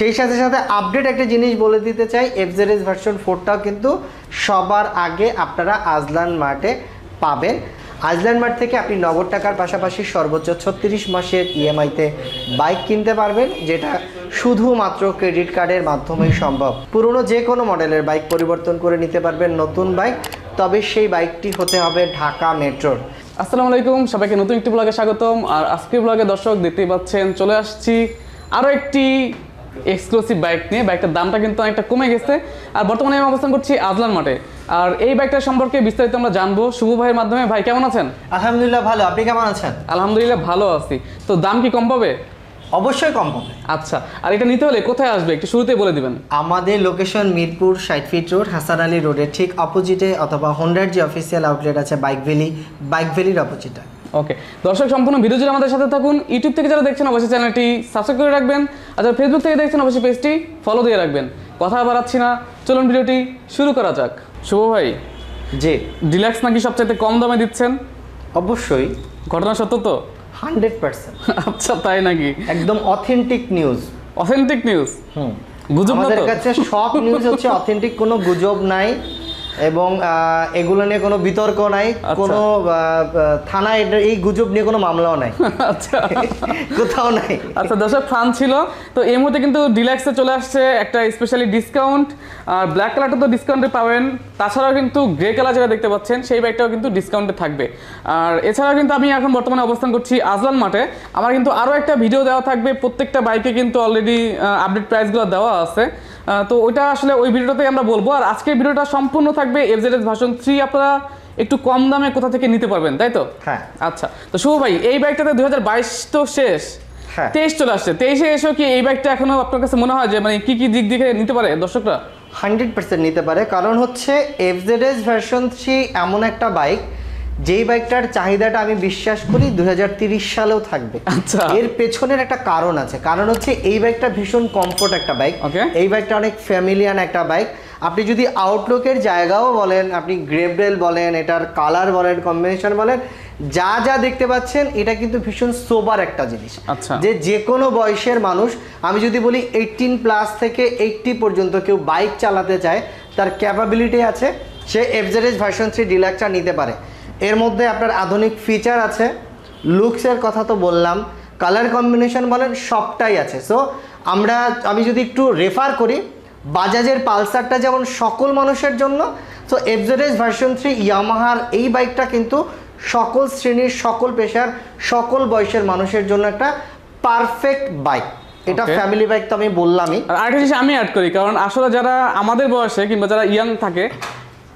সেই সাথে সাথে আপডেট একটা জিনিস বলে দিতে চাই, FZS ভার্সন 4টাও কিন্তু সবার আগে আপনারা আজলান মার্টে পাবেন। আজলান মার্ট থেকে আপনি নগদ টাকার পাশাপাশি সর্বোচ্চ ৩৬ মাসের ইএমআইতে বাইক কিনতে পারবেন, যেটা শুধুমাত্র ক্রেডিট কার্ডের মাধ্যমেই সম্ভব। পুরনো যে কোনো মডেলের বাইক পরিবর্তন করে নিতে পারবেন নতুন বাইক, তবে সেই বাইকটি হতে হবে ঢাকা মেট্রোর। আসসালামু আলাইকুম, সবাইকে নতুন একটি ব্লগে স্বাগতম। আর আজকের ব্লগে দর্শক দেখতেই পাচ্ছেন চলে আসছি আরও একটি এক্সক্লুসিভ বাইক নিয়ে। বাইকটার দামটা কিন্তু অনেকটা কমে গেছে, আর বর্তমানে আমি অবস্থান করছি আজলান মার্টে। আর এই বাইকটা সম্পর্কে বিস্তারিত আমরা জানবো শুভ ভাইয়ের মাধ্যমে। ভাই কেমন আছেন? আলহামদুলিল্লাহ ভালো, আপনি কেমন আছেন? আলহামদুলিল্লাহ ভালো আছি। তো দাম কি কম পাবে? অবশ্যই কম পাবে। আচ্ছা, আর এটা নিতে হলে কোথায় আসবে একটু শুরুতেই বলে দিবেন। আমাদের location Mirpur ৬০ feet road, Hasan Ali রোডের ঠিক অপোজিটে, অথবা হোন্ডার যে অফিসিয়াল আউটলেট আছে বাইক ভ্যালি, বাইক ভ্যালির অপোজিটে। ওকে দর্শক, সম্পূর্ণ ভিডিও জুড়ে আমাদের সাথে থাকুন। ইউটিউব থেকে যারা দেখছেন অবশ্যই চ্যানেলটি সাবস্ক্রাইব করে রাখবেন, আর যারা ফেসবুক থেকে দেখছেন অবশ্যই পেজটি ফলো দিয়ে রাখবেন। কথা বাড়াচ্ছি না, চলুন ভিডিওটি শুরু করা যাক। শুভ ভাই, জি ডিলাক্স নাকি সবচাইতে কম দামে দিচ্ছেন? অবশ্যই, ঘটনা সত্য তো? 100%। আচ্ছা তাই নাকি? একদম অথেন্টিক নিউজ। অথেন্টিক নিউজ, হুম, গুজব না তো? আমাদের কাছে সব নিউজ হচ্ছে অথেন্টিক, কোনো গুজব নাই এবং এগুলো নিয়ে কোনো বিতর্ক নাই, কোনো থানায় এই গুজব নিয়ে কোনো মামলাও নাই। আচ্ছা, কোথাও নাই। আচ্ছা দর্শক, ফান ছিল তো। এই মুহূর্তে কিন্তু ডিলাক্সে চলে আসছে একটা স্পেশালি ডিসকাউন্ট। আর ব্ল্যাক কালারটা তো ডিসকাউন্টে পাবেন, তাছাড়াও কিন্তু গ্রে কালার যেটা দেখতে পাচ্ছেন সেই বাইকটাও কিন্তু ডিসকাউন্টে থাকবে। আর এছাড়াও কিন্তু আমি এখন বর্তমানে অবস্থান করছি আজলান মার্টে। আমার কিন্তু আরও একটা ভিডিও দেওয়া থাকবে, প্রত্যেকটা বাইকে কিন্তু অলরেডি আপডেট প্রাইসগুলো দেওয়া আছে, তো ওইটা আসলে ওই ভিডিওটাতেই আমরা বলবো। আর আজকের ভিডিওটা সম্পূর্ণ থাকবে FZS ভার্সন 3 আপনারা একটু কম দামে কোথা থেকে নিতে পারবেন, তাই তো? হ্যাঁ। আচ্ছা তো শুভ ভাই, এই বাইকটাতে 2022 তো শেষ, 23 চলে আসছে। 23 এ এসো কি এই বাইকটা এখনো আপনার কাছে মনে হয় যে মানে কি কি দিক দিকে নিতে পারে দর্শকরা? 100% নিতে পারে, কারণ হচ্ছে FZS ভার্সন 3 এমন একটা বাইক যেই বাইকটার চাহিদাটা আমি বিশ্বাস করি 2030 সালেও থাকবে। আচ্ছা, এর পেছনের একটা কারণ আছে। কারণ হচ্ছে এই বাইকটা ভীষণ কমফোর্ট একটা বাইক, এই বাইকটা অনেক ফ্যামিলিয়ান একটা বাইক। আপনি যদি আউটলুকের জায়গাও বলেন, আপনি গ্রেভডেল বলেন, এটার কালার বলেন, কম্বিনেশন বলেন, যা যা দেখতে পাচ্ছেন এটা কিন্তু ভীষণ সোবার একটা জিনিস, যে যে কোনো বয়সের মানুষ, আমি যদি বলি 18+ থেকে 80 পর্যন্ত কেউ বাইক চালাতে চায়, তার ক্যাপাবিলিটি আছে, সে FZS ভার্সন 3 ডিলাক্সটা নিতে পারে। এর মধ্যে আপনার আধুনিক ফিচার আছে, লুকসের কথা তো বললাম, কালার কম্বিনেশন বলেন, সবটাই আছে। সো আমি যদি একটু রেফার করি, বাজাজের পালসারটা যেমন সকল মানুষের জন্য, সো FZS ভার্সন 3 ইয়ামাহার এই বাইকটা কিন্তু সকল শ্রেণীর, সকল পেশার, সকল বয়সের মানুষের জন্য একটা পারফেক্ট বাইক। এটা ফ্যামিলি বাইক তো আমি বললামই। আর আরেকটা জিনিস আমি অ্যাড করি, কারণ আসলে যারা আমাদের বয়সে কিংবা যারা ইয়াং থাকে,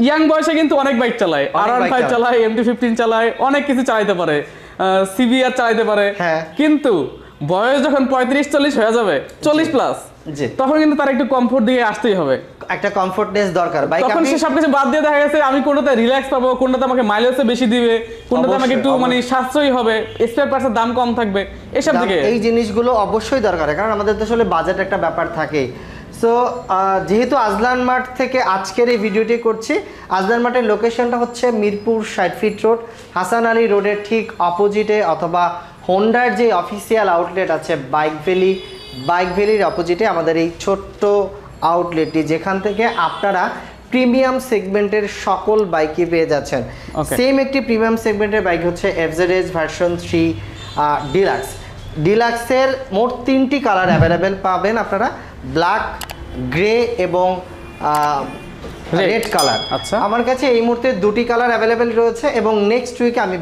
ইয়াং বয়সে কিন্তু অনেক বাইক চালায়, RNR5 চালায়, MT15 চালায়, অনেক কিছু চালাতে পারে, CBR চালাতে পারে। হ্যাঁ, কিন্তু বয়স যখন 35-40 হয়ে যাবে, 40+, তখন কিন্তু তার একটু কমফোর্ট দিয়ে আসতেই হবে, একটা কমফোর্টনেস দরকার। তখন সে সবকিছু বাদ দিয়ে দেখা গেছে আমি কোনটাতে রিল্যাক্স পাবো, কোনটাতে আমাকে মাইলেজ বেশি দিবে, কোনটাতে আমাকে একটু মানে সাশ্রয়ী হবে, স্পেয়ার পার্টসের দাম কম থাকবে, এসব দিকে এই জিনিসগুলো অবশ্যই দরকার। কারণ আমাদের তো আসলে বাজেট একটা ব্যাপার থাকে। সো যেহেতু আজলান মার্ট থেকে আজকের এই ভিডিওটি করছি, আজলান মার্টের লোকেশনটা হচ্ছে মিরপুর ৬০ ফিট রোড, হাসান আলী রোডের ঠিক অপোজিটে, অথবা হোন্ডার যে অফিসিয়াল আউটলেট আছে বাইক ভ্যালি, বাইক ভ্যালির অপোজিটে আমাদের এই ছোট্ট আউটলেটটি, যেখান থেকে আপনারা প্রিমিয়াম সেগমেন্টের সকল বাইকই পেয়ে যাচ্ছেন। সেম একটি প্রিমিয়াম সেগমেন্টের বাইক হচ্ছে FZS ভার্সন 3 ডিলাক্স। ডিলাক্সের মোট 3টি কালার অ্যাভেলেবেল পাবেন আপনারা, ব্ল্যাক, গ্রে এবং রেড কালার। আচ্ছা, আমার কাছে এই মুহূর্তে 2টি কালার অ্যাভেলেবেল রয়েছে, এবং নেক্সট উইকে আমি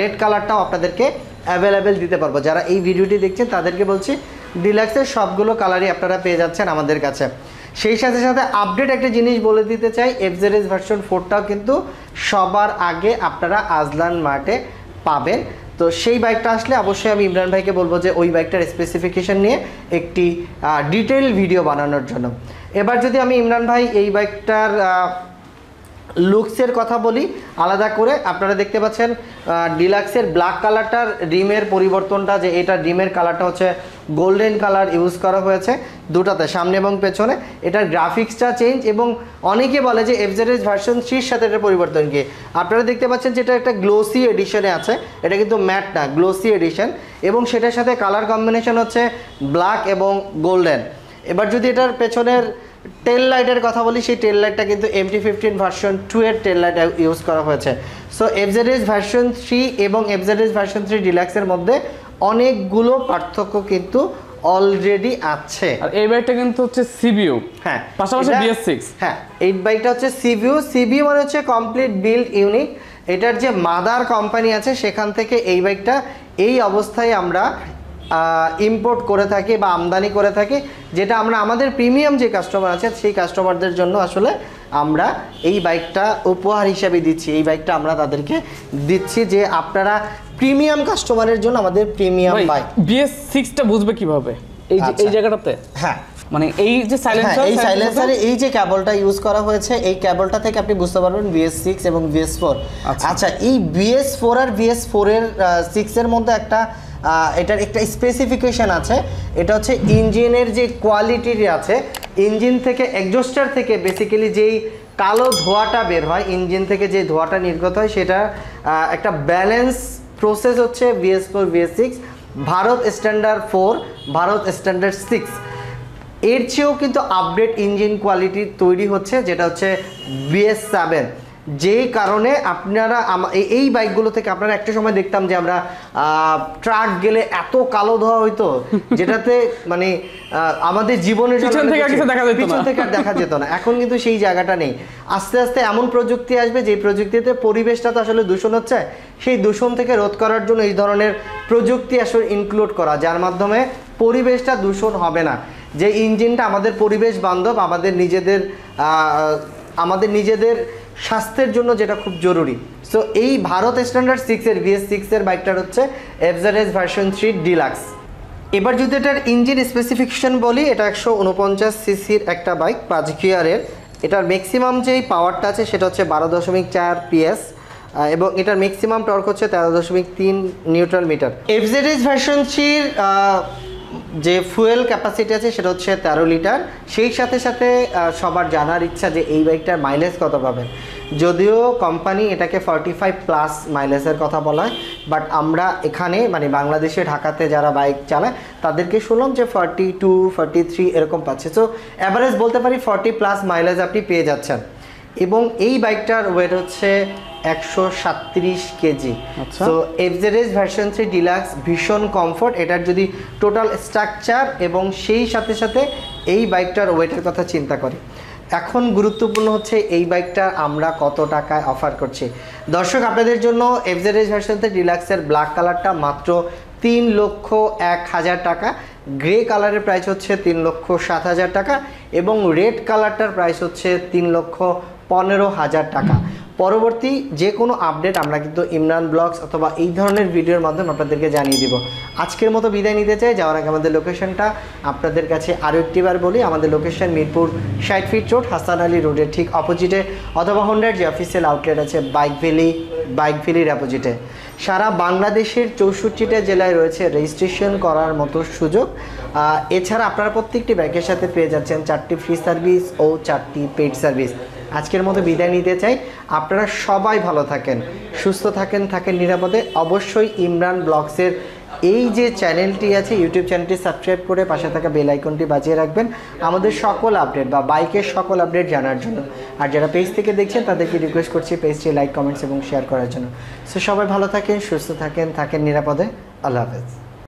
রেড কালারটাও আপনাদেরকে অ্যাভেলেবেল দিতে পারবো। যারা এই ভিডিওটি দেখছেন তাদেরকে বলছি, ডিলাক্সের সবগুলো কালারই আপনারা পেয়ে যাচ্ছেন আমাদের কাছে। সেই সাথে সাথে আপডেট একটা জিনিস বলে দিতে চাই, FZS ভার্সন 4টাও কিন্তু সবার আগে আপনারা আজলান মার্টে পাবেন। তো সেই বাইকটা আসলে অবশ্যই আমি ইমরান ভাইকে বলবো যে ওই বাইকটার স্পেসিফিকেশন নিয়ে একটি ডিটেইল ভিডিও বানানোর জন্য। এবার যদি আমি ইমরান ভাই এই বাইকটার লুকসের কথা বলি আলাদা করে, আপনারা দেখতে পাচ্ছেন ডিলাক্সের ব্ল্যাক কালারটার রিমের পরিবর্তনটা, যে এটা রিমের কালারটা হচ্ছে গোল্ডেন কালার ইউজ করা হয়েছে দুটাতে, সামনে এবং পেছনে। এটার গ্রাফিক্সটা চেঞ্জ, এবং অনেকে বলে যে FZS ভার্সন 3 সাথে এটার পরিবর্তন কি? আপনারা দেখতে পাচ্ছেন যেটা একটা গ্লোসি এডিশনে আছে, এটা কিন্তু ম্যাট না, গ্লোসি এডিশন, এবং সেটার সাথে কালার কম্বিনেশন হচ্ছে ব্ল্যাক এবং গোল্ডেন। এবার যদি এটার পেছনের টেল লাইটের কথা বলি, সেই টেল লাইটটা কিন্তু MT15 ভার্সন 2 এর টেল লাইট ইউজ করা হয়েছে। সো FZS ভার্সন 3 এবং FZS ভার্সন 3 ডিলাক্সের মধ্যে অনেকগুলো পার্থক্য কিন্তু অলরেডি আছে। আর এই বাইকটা কিন্তু হচ্ছে CBU, হ্যাঁ, পাশাপাশি BS6। হ্যাঁ, এই বাইকটা হচ্ছে CBU মানে হচ্ছে কমপ্লিট বিল্ড ইউনিট। এটার যে মাদার কোম্পানি আছে সেখান থেকে এই বাইকটা এই অবস্থায় আমরা ইম্পোর্ট করে থাকি বা আমদানি করে থাকি, যেটা আমরা আমাদের প্রিমিয়াম যে কাস্টমার আছে সেই কাস্টমারদের জন্য আসলে আমরা এই বাইকটা উপহার হিসাবে দিচ্ছি। এই বাইকটা আমরা তাদেরকে দিচ্ছি যে আপনারা প্রিমিয়াম কাস্টমারের জন্য আমাদের প্রিমিয়াম বাইক। BS6 টা বুঝবে কিভাবে? এই যে এই জায়গাটাতে, হ্যাঁ, মানে এই যে সাইলেন্সার, এই সাইলেন্সারে এই যে কেবলটা ইউজ করা হয়েছে, এই কেবলটা থেকে আপনি বুঝতে পারবেন BS6 এবং BS4। আচ্ছা, এই BS4 আর BS4 এর 6 এর মধ্যে এটার একটা স্পেসিফিকেশন আছে। এটা হচ্ছে ইঞ্জিনের যে কোয়ালিটিটি আছে, ইঞ্জিন থেকে এক্সজস্টার থেকে বেসিক্যালি যেই কালো ধোঁয়াটা বের হয়, ইঞ্জিন থেকে যে ধোঁয়াটা নির্গত হয়, সেটা একটা ব্যালেন্স প্রসেস হচ্ছে BS4 BS6 Bharat standard 4 Bharat standard 6 এর চেয়েও কিন্তু আপডেট ইঞ্জিন কোয়ালিটি তৈরি হচ্ছে, যেটা হচ্ছে BS7। যেই কারণে আপনারা এই বাইকগুলো থেকে আপনারা একটা সময় দেখতাম যে আমরা ট্রাক গেলে এত কালো ধোয়া হইতো, যেটাতে মানে আমাদের জীবনের পিছন থেকে আর দেখা যেত না। এখন কিন্তু সেই জায়গাটা নেই। আস্তে আস্তে এমন প্রযুক্তি আসবে যে প্রযুক্তিতে পরিবেশটা তো আসলে দূষণ হচ্ছে, সেই দূষণ থেকে রোধ করার জন্য এই ধরনের প্রযুক্তি আসলে ইনক্লুড করা, যার মাধ্যমে পরিবেশটা দূষণ হবে না। যে ইঞ্জিনটা আমাদের পরিবেশ বান্ধব, আমাদের নিজেদের স্বাস্থ্যের জন্য যেটা খুব জরুরি। সো এই ভারত স্ট্যান্ডার্ড 6 এর BS6 এর বাইকটার হচ্ছে FZS ভার্সন 3 ডিলাক্স। এবার যদি এটার ইঞ্জিন স্পেসিফিকেশন বলি, এটা 149 সিসির একটা বাইক, 5 গিয়ারের। এটার ম্যাক্সিমাম যেই পাওয়ারটা আছে সেটা হচ্ছে 12.4 PS এবং এটার ম্যাক্সিমাম টর্ক হচ্ছে 13.3 নিউটন মিটার। FZS ভার্সন 3 এর যে ফুয়েল ক্যাপাসিটি আছে সেটা হচ্ছে 13 লিটার। সেই সাথে সাথে সবার জানার ইচ্ছা যে এই বাইকটার মাইলেজ কত পাবেন। যদিও কোম্পানি এটাকে 45+ মাইলেজের কথা বলা হয়, বাট আমরা এখানে মানে বাংলাদেশে ঢাকাতে যারা বাইক চালায় তাদেরকে শুনলাম যে 42-43 এরকম পাচ্ছে। তো অ্যাভারেজ বলতে পারি 40+ মাইলেজ আপনি পেয়ে যাচ্ছেন। এবং এই বাইকটার ওয়েট হচ্ছে 137 কেজি। তো FZS ভার্সন 3 ডিলাক্স ভীষণ কমফোর্ট। এটার যদি টোটাল স্ট্রাকচার এবং সেই সাথে সাথে এই বাইকটার ওয়েটের কথা চিন্তা করি, এখন গুরুত্বপূর্ণ হচ্ছে এই বাইকটা আমরা কত টাকায় অফার করছি। দর্শক, আপনাদের জন্য FZS ভার্সন 3 ডিলাক্সের ব্ল্যাক কালারটা মাত্র 3,01,000 টাকা, গ্রে কালারের প্রাইস হচ্ছে 3,07,000 টাকা এবং রেড কালারটার প্রাইস হচ্ছে 3,15,000 টাকা। পরবর্তী যে কোনো আপডেট আমরা কিন্তু ইমরান ব্লগস অথবা এই ধরনের ভিডিওর মাধ্যমে আপনাদেরকে জানিয়ে দিব। আজকের মতো বিদায় নিতে চাই। যাওয়ার আগে আমাদের লোকেশনটা আপনাদের কাছে আরও একটিবার বলি। আমাদের location Mirpur 60 feet road, Hasan Ali রোডের ঠিক অপোজিটে, অথবা হোন্ডার যে অফিসিয়াল আউটলেট আছে বাইক ভ্যালির অপোজিটে। সারা বাংলাদেশের 64টা জেলায় রয়েছে রেজিস্ট্রেশন করার মতো সুযোগ। এছাড়া আপনারা প্রত্যেকটি বাইকের সাথে পেয়ে যাচ্ছেন 4টি ফ্রি সার্ভিস ও 4টি পেইড সার্ভিস। আজকের মতো বিদায় নিতে চাই। আপনারা সবাই ভালো থাকেন, সুস্থ থাকেন, নিরাপদে। অবশ্যই ইমরান ব্লগসের এই যে চ্যানেলটি আছে, ইউটিউব চ্যানেলটি সাবস্ক্রাইব করে পাশে থাকা বেল আইকনটি বাজিয়ে রাখবেন আমাদের সকল আপডেট বা বাইকের সকল আপডেট জানার জন্য। আর যারা পেজ থেকে দেখছেন তাদেরকে রিকোয়েস্ট করছি পেজটি লাইক, কমেন্টস এবং শেয়ার করার জন্য। সো সবাই ভালো থাকেন, সুস্থ থাকেন, নিরাপদে। আল্লাহ হাফেজ।